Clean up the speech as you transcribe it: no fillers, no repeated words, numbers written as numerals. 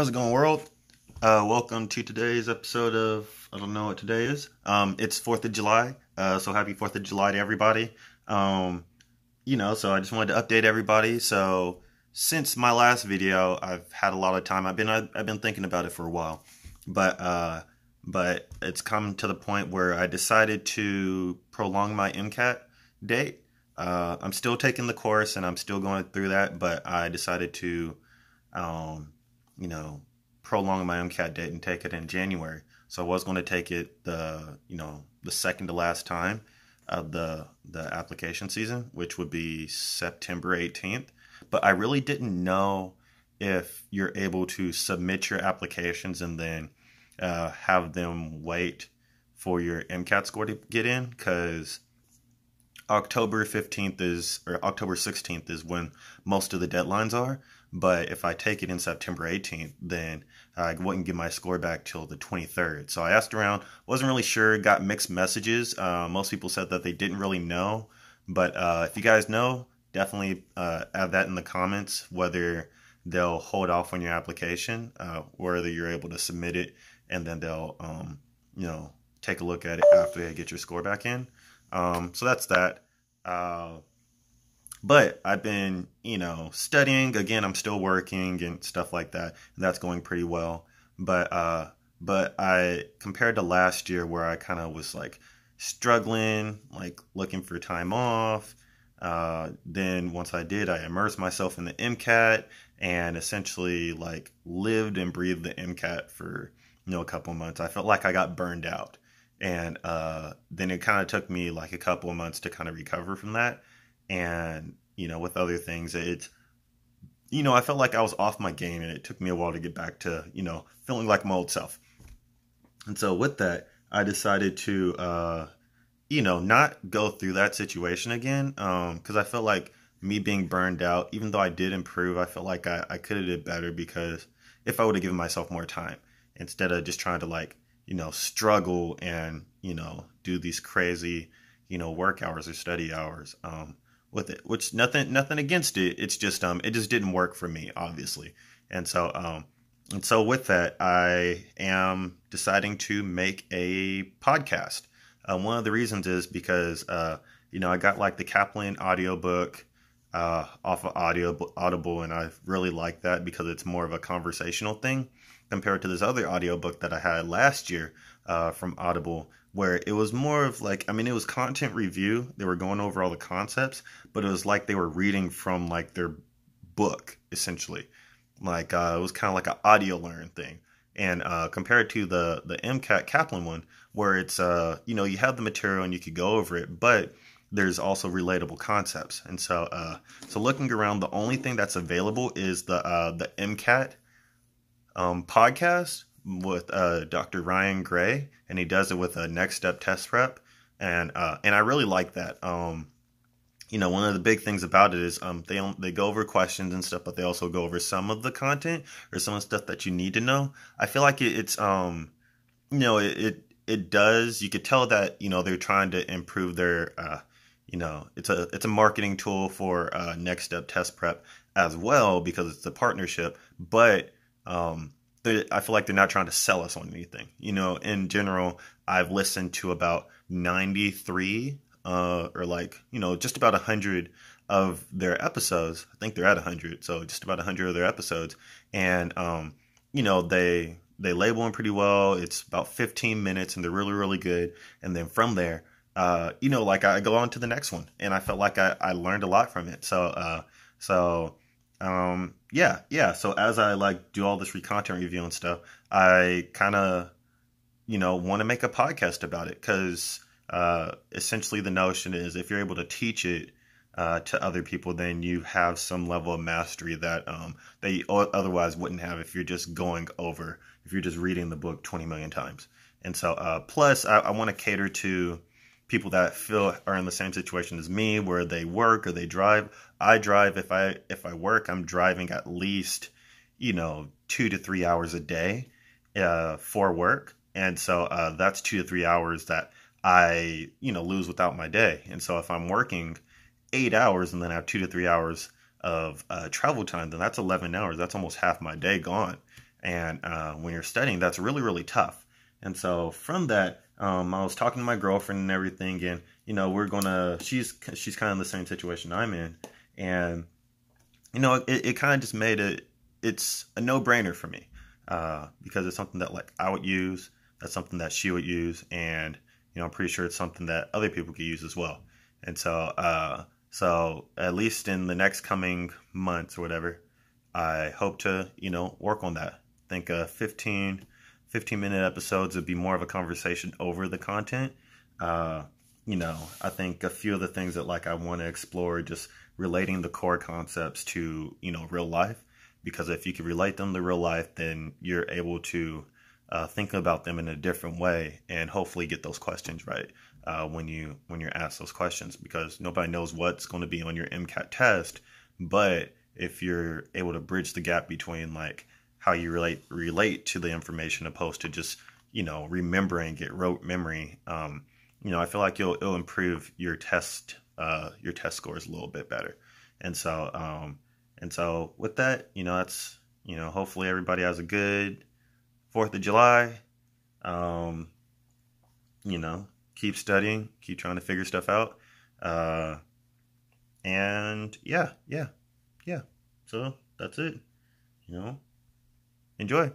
How's it going, world? Welcome to today's episode of, I don't know what today is. It's 4th of July, so happy 4th of July to everybody. So I just wanted to update everybody. So since my last video, I've had a lot of time. I've been thinking about it for a while, but it's come to the point where I decided to prolong my MCAT date. I'm still taking the course and I'm still going through that, but I decided to, prolong my MCAT date and take it in January. So I was going to take it the second to last time of the application season, which would be September 18th. But I really didn't know if you're able to submit your applications and then have them wait for your MCAT score to get in, because October 15th is, or October 16th is when most of the deadlines are. But if I take it in September 18th, then I wouldn't get my score back till the 23rd. So I asked around, wasn't really sure, got mixed messages. Most people said that they didn't really know. But if you guys know, definitely add that in the comments, whether they'll hold off on your application, whether you're able to submit it, and then they'll, take a look at it after they get your score back in. So that's that. But I've been, studying. Again, I'm still working and stuff like that, and that's going pretty well. But I, compared to last year where I kind of was like struggling, like looking for time off. Then once I did, I immersed myself in the MCAT and essentially like lived and breathed the MCAT for, a couple of months. I felt like I got burned out. And then it kind of took me like a couple of months to kind of recover from that. And, with other things, it's, I felt like I was off my game, and it took me a while to get back to, feeling like my old self. And so with that, I decided to, not go through that situation again. 'Cause I felt like me being burned out, even though I did improve, I felt like I could have did better, because if I would have given myself more time instead of just trying to like, struggle and, do these crazy, work hours or study hours, with it, which nothing against it. It's just, it just didn't work for me, obviously. And so, with that, I am deciding to make a podcast. One of the reasons is because, I got like the Kaplan audiobook, off of Audible. And I really like that because it's more of a conversational thing compared to this other audiobook that I had last year, from Audible, where it was more of like, it was content review. They were going over all the concepts, but it was like they were reading from like their book, essentially. Like, it was kind of like an audio learn thing. And compared to the MCAT Kaplan one, where it's, you have the material and you could go over it, but there's also relatable concepts. And so, looking around, the only thing that's available is the MCAT podcast with Dr. Ryan Gray, and he does it with a Next Step Test Prep, and I really like that. One of the big things about it is they go over questions and stuff, but they also go over some of the content or some of the stuff that you need to know. I feel like it does. You could tell that they're trying to improve their it's a marketing tool for Next Step Test Prep as well, because it's a partnership, but I feel like they're not trying to sell us on anything. In general, I've listened to about 93 just about 100 of their episodes. I think they're at 100. So just about 100 of their episodes. And, they label them pretty well. It's about 15 minutes and they're really, really good. And then from there, I go on to the next one, and I felt like I learned a lot from it. So, So as I like do all this content review and stuff, I kind of, want to make a podcast about it, because essentially the notion is if you're able to teach it to other people, then you have some level of mastery that they otherwise wouldn't have if you're just reading the book 20 million times. And so plus I want to cater to people that are in the same situation as me, where they work or they drive. I drive. If I work, I'm driving at least, 2 to 3 hours a day, for work. And so, that's 2 to 3 hours that I, lose without my day. And so if I'm working 8 hours and then I have 2 to 3 hours of, travel time, then that's 11 hours. That's almost half my day gone. And when you're studying, that's really, really tough. And so from that, I was talking to my girlfriend and everything, and, you know, she's kind of in the same situation I'm in. And, you know, it kind of just made it, it's a no-brainer for me, because it's something that, like, I would use, that's something that she would use, and, you know, I'm pretty sure it's something that other people could use as well. And so, so at least in the next coming months or whatever, I hope to, you know, work on that. I think 15-minute episodes would be more of a conversation over the content. You know, I think a few of the things that, like, I want to explore, just relating the core concepts to, you know, real life. Because if you can relate them to real life, then you're able to think about them in a different way and hopefully get those questions right when you're asked those questions. Because nobody knows what's going to be on your MCAT test, but if you're able to bridge the gap between, like, how you relate to the information opposed to just, you know, remembering it, rote memory, you know, I feel like it'll improve your test scores a little bit better. And so, with that, you know, that's, you know, hopefully everybody has a good 4th of July. You know, keep studying, keep trying to figure stuff out. And yeah. So that's it. You know, enjoy.